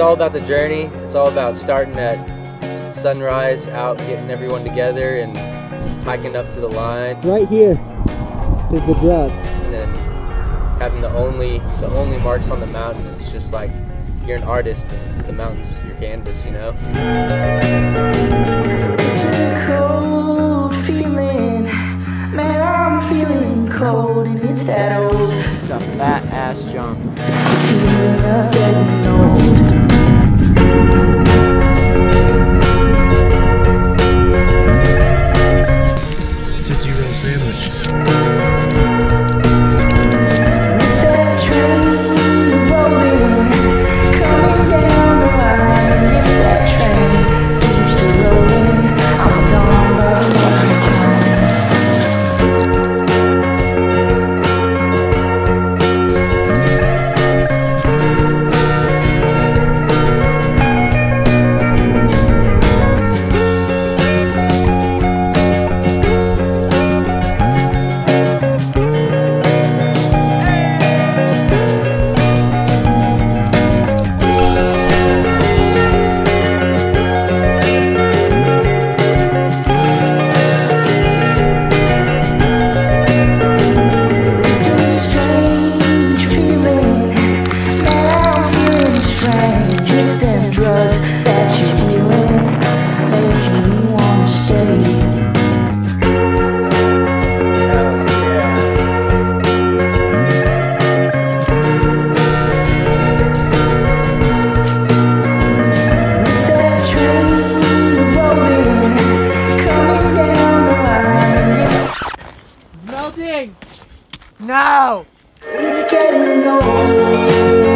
all about the journey. It's all about starting at sunrise, out getting everyone together and hiking up to the line. Right here is the drop. And then having the only marks on the mountain. It's just like you're an artist and the mountain's your canvas, you know? It's a cold feeling. Man, I'm feeling cold and it's that old. It's a fat ass jump. No! It's getting old.